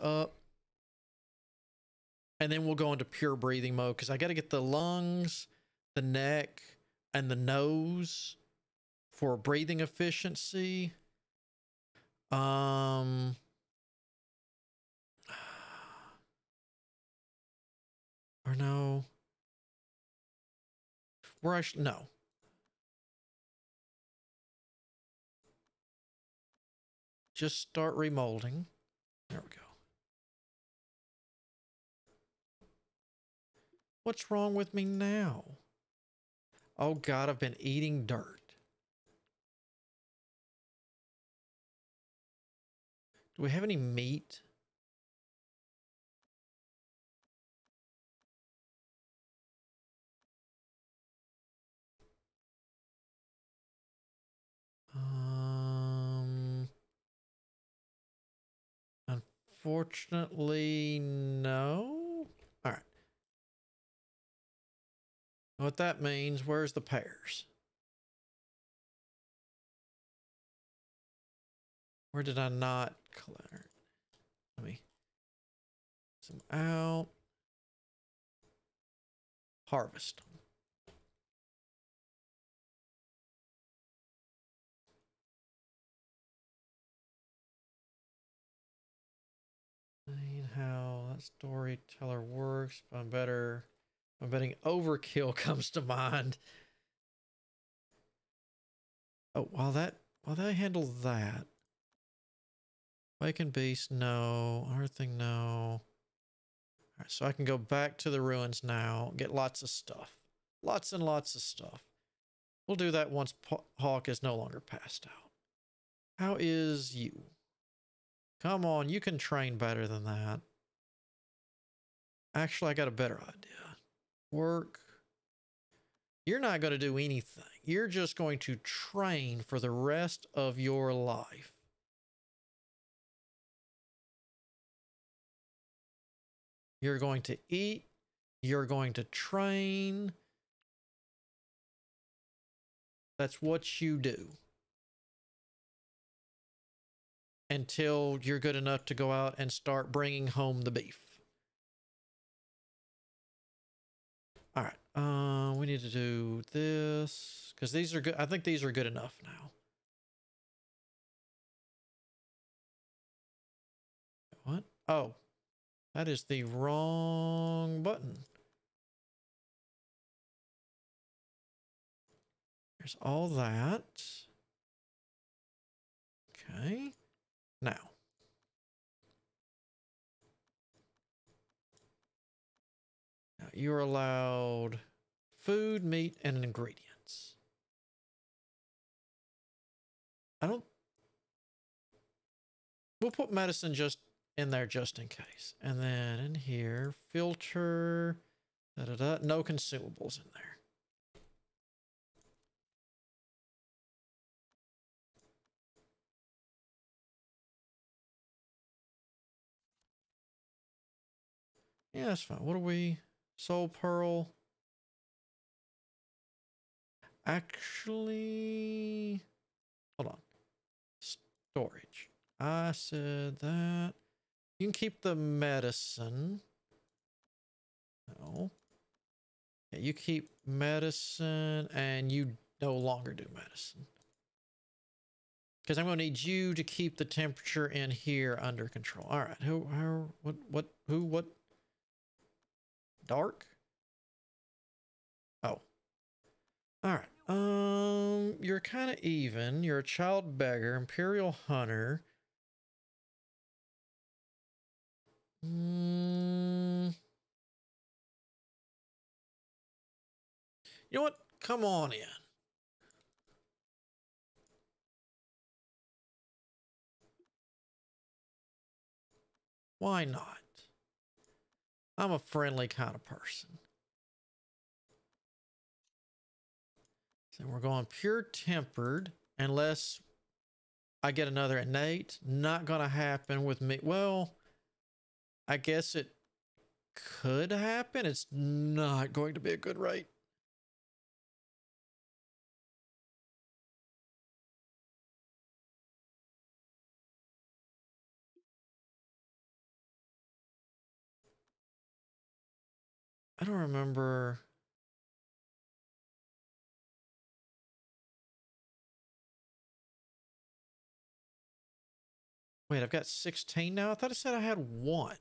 up. And then we'll go into pure breathing mode because I got to get the lungs, the neck, and the nose for breathing efficiency. Or no. Where I should, no. Just start remolding. There we go. What's wrong with me now? Oh God, I've been eating dirt. Do we have any meat? Unfortunately, no. All right. What that means, where's the pears? Where did I not collect? Let me zoom out. Harvest. How that storyteller works, but I'm betting overkill comes to mind. Oh, while they handle that. Waken beast, no. Earthing, no. All right, so I can go back to the ruins now, get lots of stuff. Lots and lots of stuff. We'll do that once Hawk is no longer passed out. How is you? Come on, you can train better than that. Actually, I got a better idea. Work. You're not going to do anything. You're just going to train for the rest of your life. You're going to eat. You're going to train. That's what you do. Until you're good enough to go out and start bringing home the beef. All right. We need to do this because these are good. I think these are good enough now. What? Oh, that is the wrong button. There's all that. Okay. Now, you're allowed food, meat, and ingredients. We'll put medicine just in there just in case. And then in here, filter, no consumables in there. Yeah, that's fine. What are we? Soul Pearl. Actually, hold on. Storage. I said that. You can keep the medicine. No. Yeah, you keep medicine and you no longer do medicine. Because I'm going to need you to keep the temperature in here under control. All right. Who, what? Dark? Oh. Alright. You're kind of even. You're a child beggar, imperial hunter. You know what? Come on in. Why not? I'm a friendly kind of person. So we're going pure tempered unless I get another innate. Not going to happen with me. Well, I guess it could happen. It's not going to be a good rate. I don't remember. Wait, I've got 16 now? I thought I said I had one.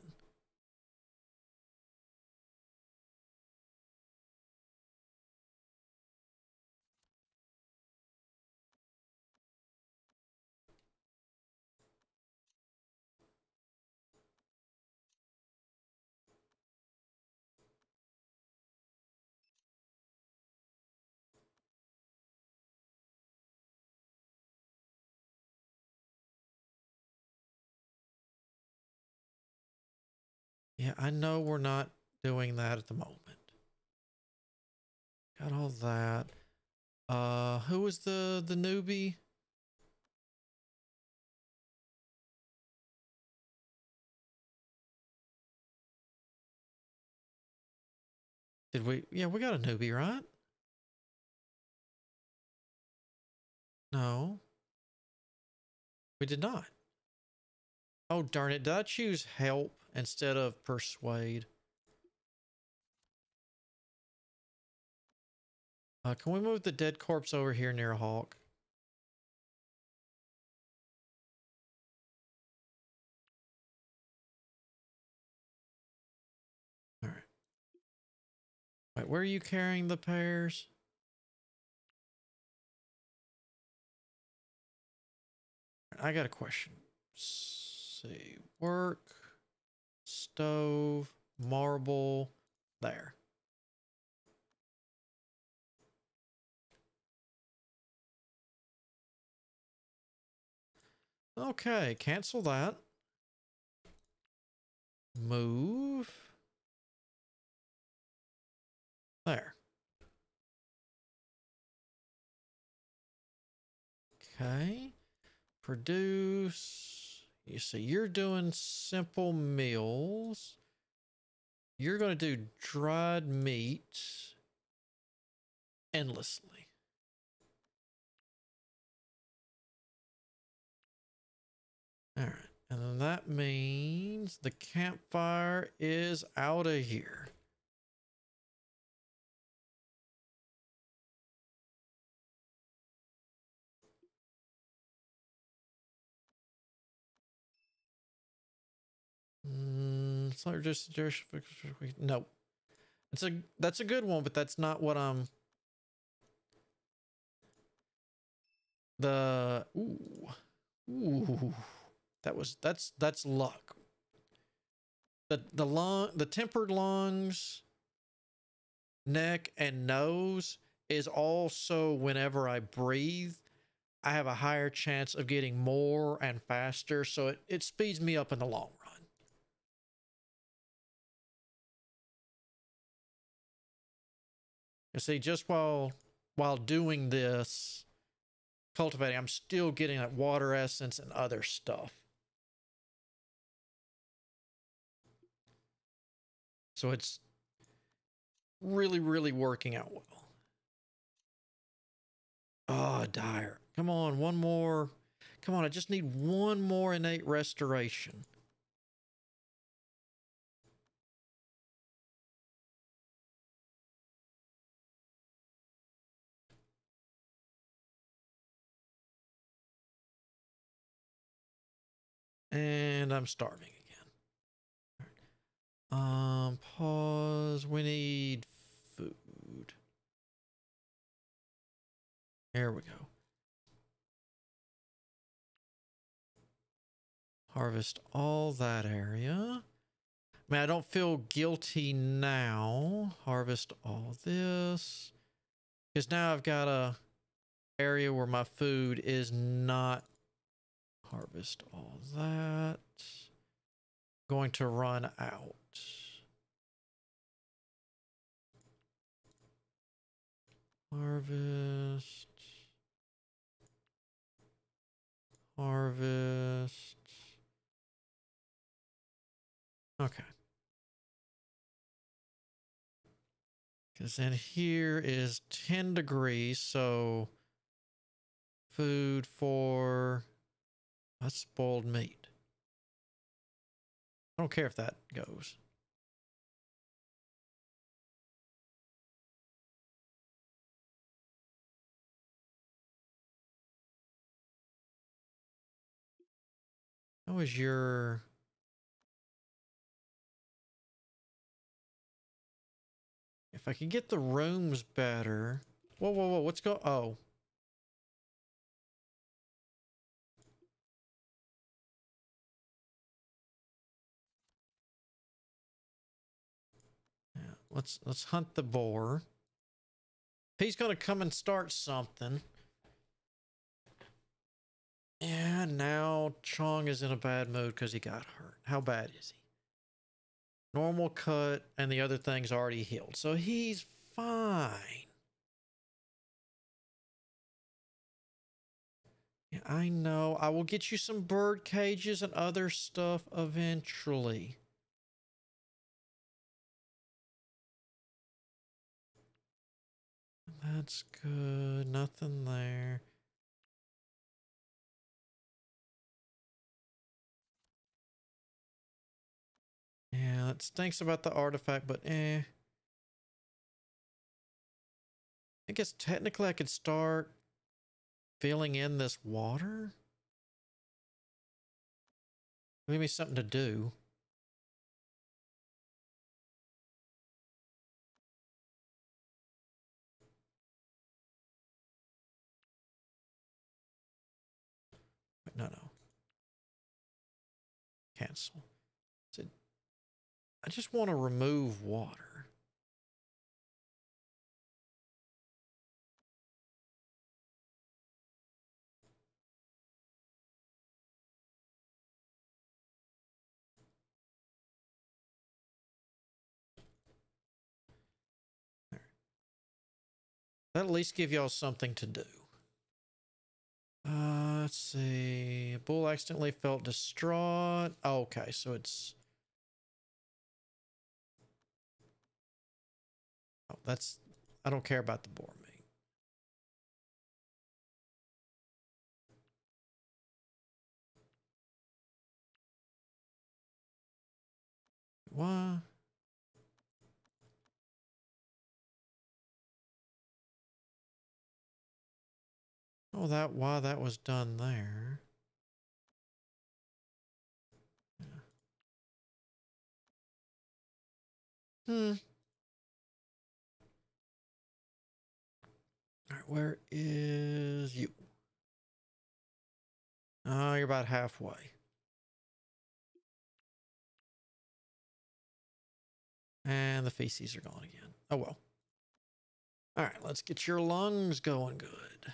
Yeah, I know we're not doing that at the moment. Got all that. Who was the newbie? Did we? Yeah, we got a newbie, right? No. We did not. Oh, darn it. Did I choose help instead of persuade? Can we move the dead corpse over here near a hawk? All right. Wait, where are you carrying the pears? I got a question. See, work, stove, marble, there. Okay, cancel that. Move. There. Okay. Produce. You see, you're doing simple meals. You're going to do dried meats endlessly. All right. And then that means the campfire is out of here. It's not just suggestion. No, it's a that's a good one, but that's not what I'm. The ooh, that was that's luck. The tempered lungs, neck and nose is also whenever I breathe, I have a higher chance of getting more and faster, so it speeds me up in the long run. You see, just while doing this, cultivating, I'm still getting that water essence and other stuff. So it's really, really working out well. Oh, dire. Come on, one more. Come on, I just need one more innate restoration. And I'm starving again. Right. Pause. We need food. There we go. Harvest all that area. I mean, I don't feel guilty now. Harvest all this. Because now I've got a area where my food is not. Harvest all that. Going to run out. Harvest. Harvest. Okay. Because then here is 10 degrees, so food for... That's spoiled meat. I don't care if that goes. How was your... If I could get the rooms better... Whoa, whoa, whoa, what's going... Oh. Yeah, let's hunt the boar. He's gonna come and start something. Yeah, now Chong is in a bad mood because he got hurt. How bad is he? Normal cut and the other thing's already healed. So he's fine. Yeah, I know. I will get you some bird cages and other stuff eventually. That's good. Nothing there. Yeah, that stinks about the artifact, but eh. I guess technically I could start filling in this water. Give me something to do. But no. Cancel. I just want to remove water. There. That'll at least give y'all something to do. Let's see. A bull accidentally felt distraught. Oh, okay, so it's... Oh, that's, I don't care about the boar meat. What? Oh, that, why that was done there. Yeah. All right, where is you? Oh, you're about halfway. And the feces are gone again. Oh, well. All right, let's get your lungs going good.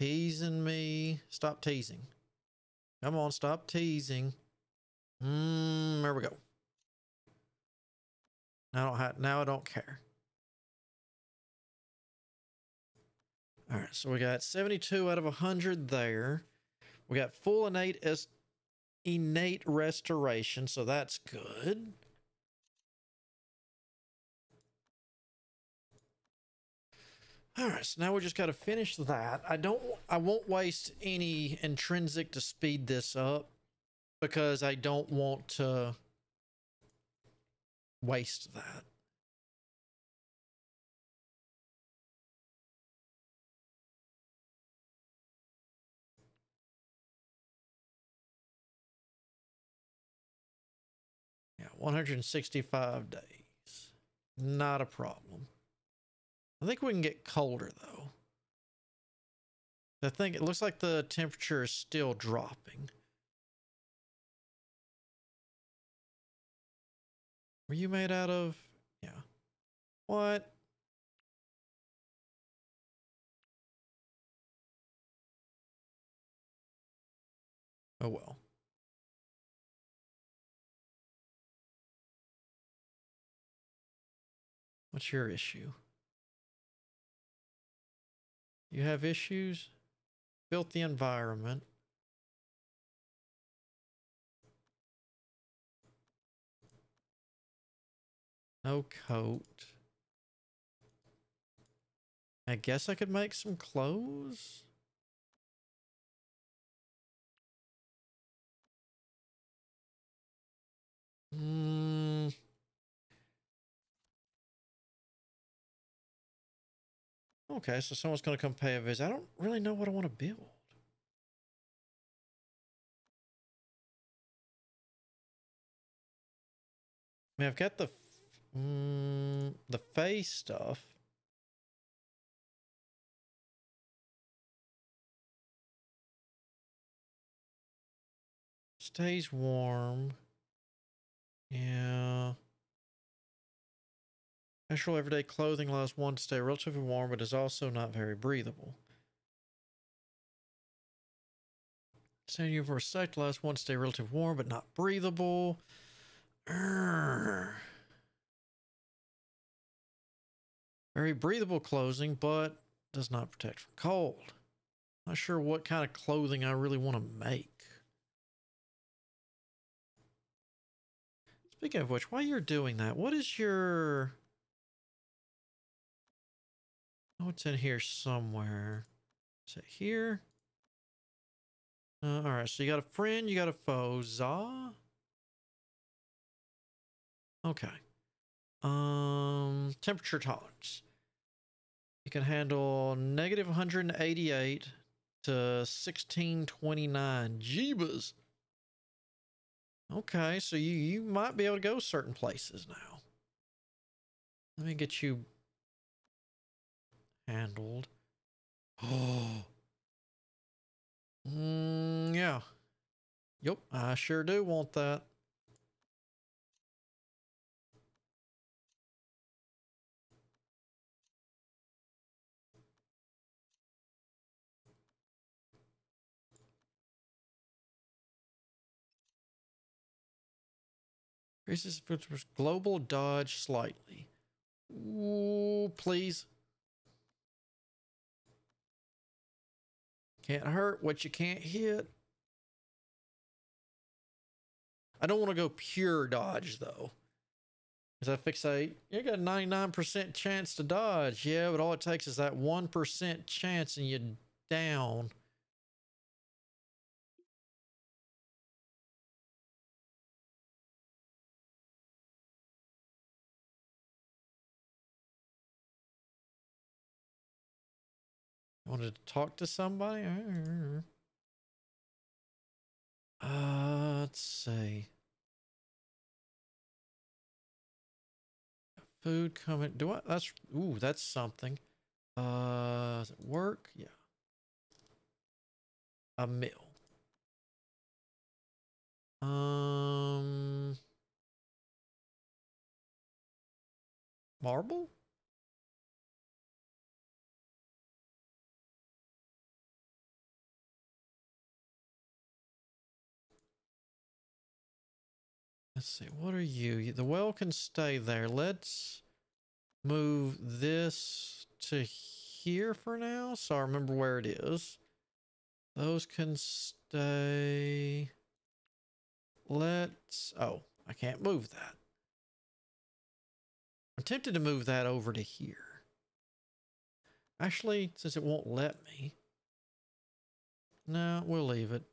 Teasing me. Stop teasing. Come on, stop teasing. There we go. Now I don't care. All right, so we got 72 out of 100 there. We got full innate restoration, so that's good. All right, so now we just got to finish that. I won't waste any intrinsic to speed this up, because I don't want to waste that. Yeah, 165 days. Not a problem. I think we can get colder, though. It looks like the temperature is still dropping. Were you made out of? Yeah. What? Oh, well. What's your issue? You have issues? Filthy environment. No coat. I guess I could make some clothes. Okay, so someone's going to come pay a visit. I don't really know what I want to build. I mean, I've got the face stuff. Stays warm. Yeah. Natural everyday clothing allows one to stay relatively warm, but is also not very breathable. Standing uniform state allows one to stay relatively warm, but not breathable. Urgh. Very breathable clothing, but does not protect from cold. Not sure what kind of clothing I really want to make. Speaking of which, while you're doing that, what is your... Oh, it's in here somewhere. Is it here? All right, so you got a friend, you got a foe. Zah? Okay. Temperature tolerance. You can handle negative 188 to 1629. Jeebus. Okay, so you might be able to go certain places now. Let me get you handled. Oh. Yeah. Yep, I sure do want that. Increases global dodge slightly. Ooh, please. Can't hurt what you can't hit. I don't want to go pure dodge, though. Because I fixate, you got a 99% chance to dodge. Yeah, but all it takes is that 1% chance and you're down. Wanted to talk to somebody? Let's see. Food coming. Do I? That's, ooh, that's something. Does it work? Yeah. A meal. Marble? Let's see, what are you? The well can stay there. Let's move this to here for now, so I remember where it is. Those can stay. Let's, oh, I can't move that. I'm tempted to move that over to here. Actually, since it won't let me. No, we'll leave it.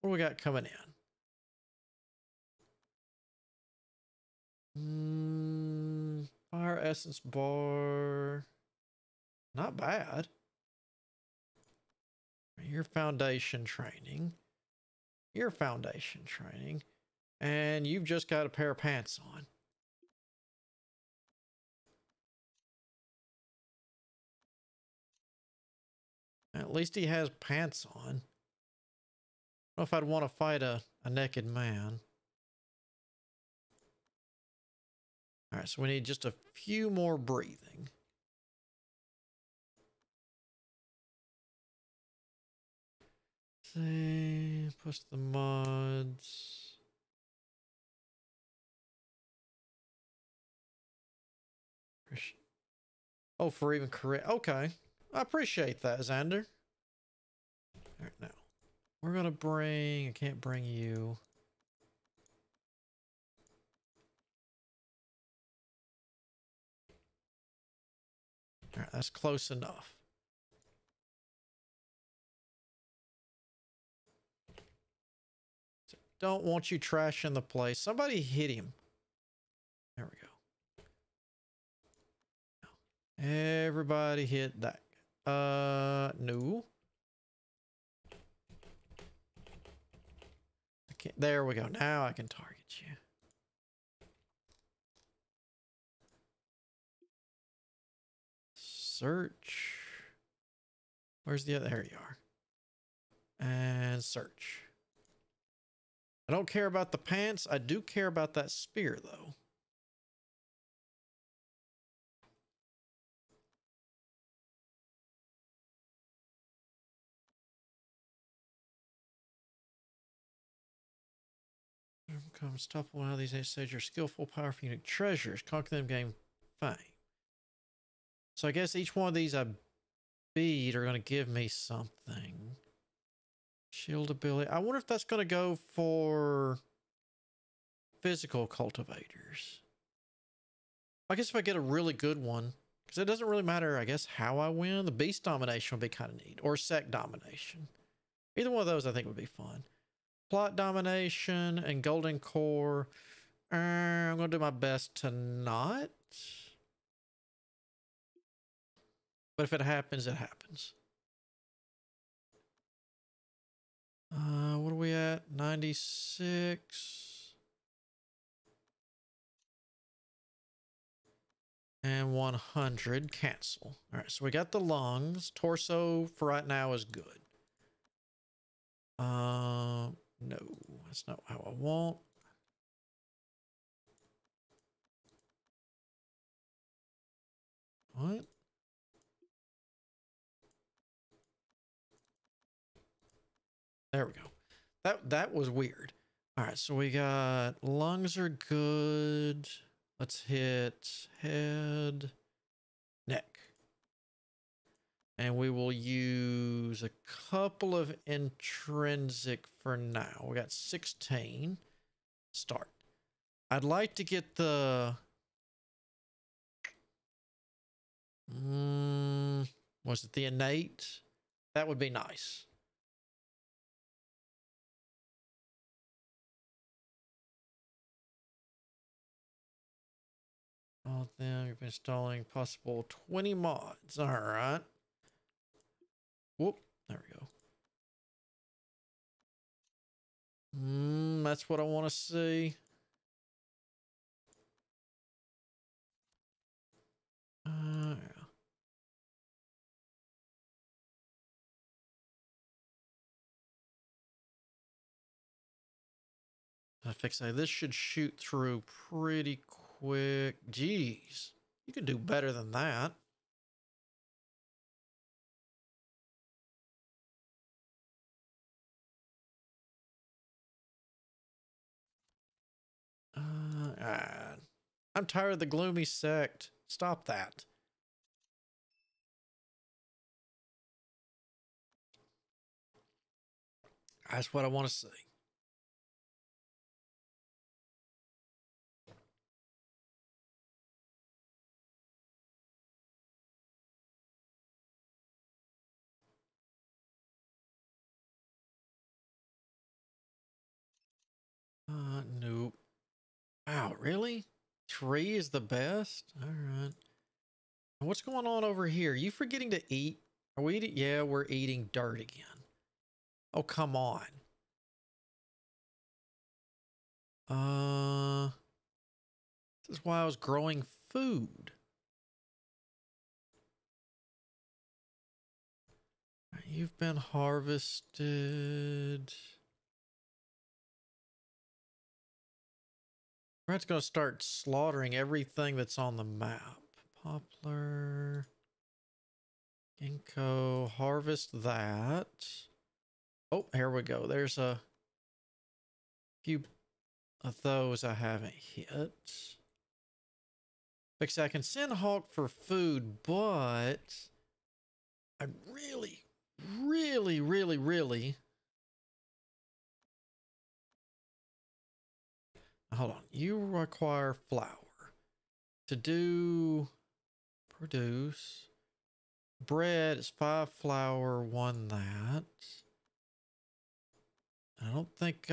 What do we got coming in? Fire essence bar. Not bad. Your foundation training. And you've just got a pair of pants on. At least he has pants on. I don't know if I'd want to fight a naked man. All right, so we need just a few more breathing. See, push the mods. Oh, for even correct. Okay, I appreciate that, Xander. All right, now we're gonna bring. I can't bring you. All right, that's close enough. Don't want you trashing the place. Somebody hit him. There we go. Everybody hit that No. Okay, there we go. Now I can target you. Search. Where's the other? There you are. And search. I don't care about the pants. I do care about that spear, though. Comes top one of these eight stages. You're skillful, powerful, unique treasures. Conquer them, gain fame. So I guess each one of these I beat are going to give me something. Shield ability. I wonder if that's going to go for physical cultivators. I guess if I get a really good one, because it doesn't really matter, I guess, how I win. The beast domination would be kind of neat, or sect domination. Either one of those I think would be fun. Plot domination and golden core. I'm going to do my best to not. But if it happens, it happens. What are we at? 96. And 100. Cancel. All right, so we got the lungs. Torso for right now is good. No, that's not how I want. What? There we go. That was weird. All right, so we got lungs are good. Let's hit head, neck. And we will use a couple of intrinsic for now. We got 16. Start. I'd like to get the... was it the innate? That would be nice. All them, you've been installing possible 20 mods. All right. Whoop, there we go. That's what I want to see. Yeah. I fix that. This should shoot through pretty quick. Jeez, you could do better than that. I'm tired of the gloomy sect. Stop that. That's what I want to see. Nope. Wow, really? 3 is the best? All right. What's going on over here? Are you forgetting to eat? Are we eating? Yeah, we're eating dirt again. Oh, come on. This is why I was growing food. You've been harvested. We're just going to start slaughtering everything that's on the map. Poplar. Ginkgo. Harvest that. Oh, here we go. There's a few of those I haven't hit. Because I can send Hawk for food, but I really... Hold on. You require flour to do produce bread. It's 5 flour, 1 that. I don't think,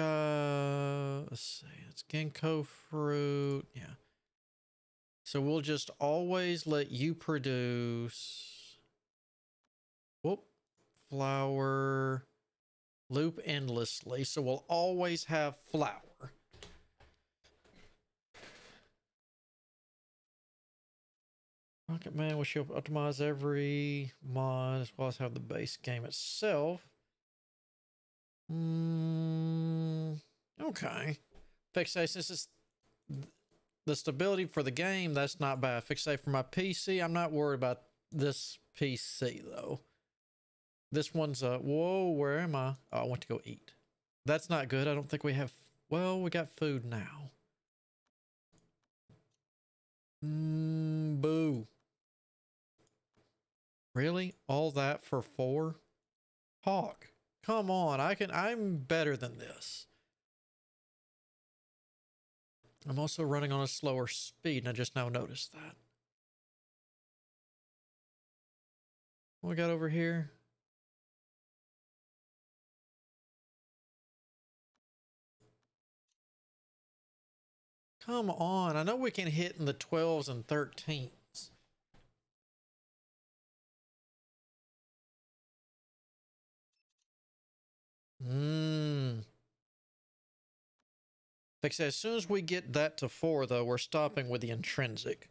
let's see, it's ginkgo fruit. Yeah. So we'll just always let you produce flour, loop endlessly, so we'll always have flour. Rocket Man will show up, optimize every mod as well as have the base game itself. Okay. Fixate, since it's the stability for the game, that's not bad. Fixate for my PC, I'm not worried about this PC though. This one's whoa, where am I? Oh, I want to go eat. That's not good. I don't think we have, well, we got food now. Boo. Really? All that for 4? Hawk, come on. I'm better than this. I'm also running on a slower speed, and I just now noticed that. What we got over here? Come on. I know we can hit in the 12s and 13s. Like as soon as we get that to 4, though, we're stopping with the intrinsic.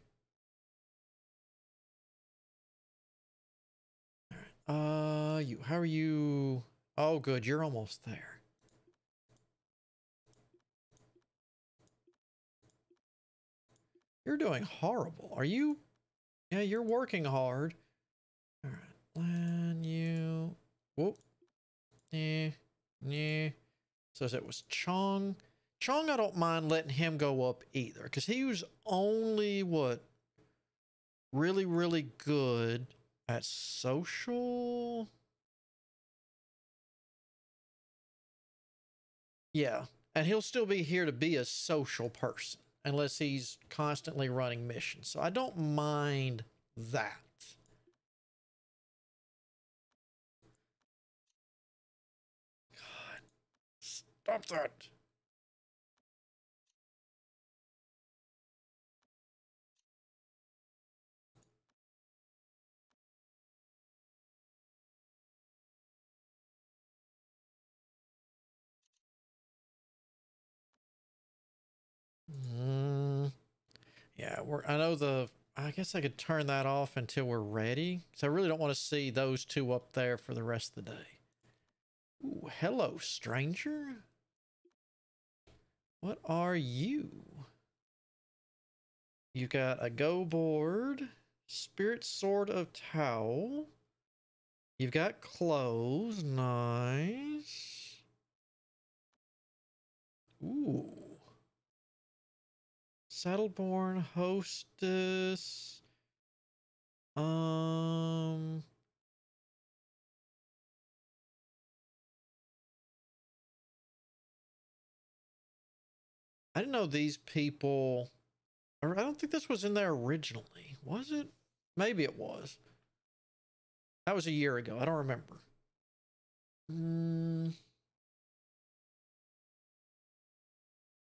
All right. You, how are you? Oh, good. You're almost there. You're doing horrible. Are you? Yeah, you're working hard. All right. Land you. Whoop. Yeah. Yeah. So that was Chong. Chong, I don't mind letting him go up either, because he was only, what, really, really good at social? Yeah. And he'll still be here to be a social person, unless he's constantly running missions. So I don't mind that. God. Stop that. Yeah, I know I guess I could turn that off until we're ready, because I really don't want to see those two up there for the rest of the day. Ooh, hello, stranger. What are you? You got a go board, Spirit Sword of Towel. You've got clothes, nice. Ooh. Saddleborn hostess. I didn't know these people, or I don't think this was in there originally. Was it? Maybe it was. That was a year ago. I don't remember.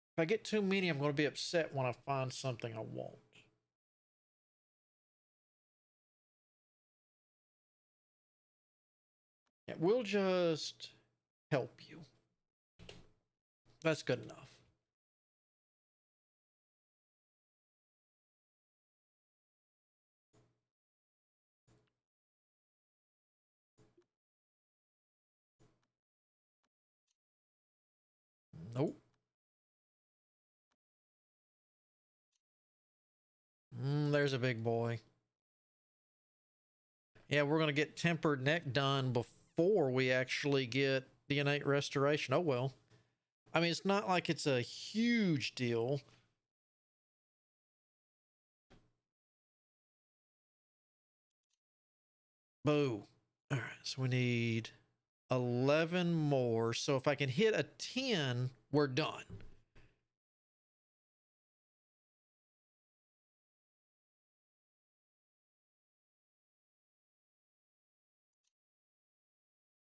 If I get too many, I'm going to be upset when I find something I want. Yeah, we'll just help you. That's good enough. Nope. There's a big boy. Yeah, we're going to get tempered neck done before we actually get the innate restoration. Oh, well. I mean, it's not like it's a huge deal. Boo. All right, so we need 11 more. So if I can hit a 10, we're done.